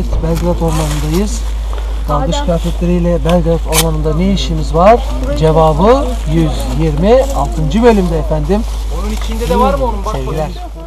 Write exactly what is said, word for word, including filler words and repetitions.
Evet, Belgrad Ormanı'ndayız. Dalgıç kıyafetleriyle Belgrad Ormanı'nda ne işimiz var? Cevabı yüz yirmi altıncı bölümde efendim. Onun içinde de var mı onun? Bak, sevgiler.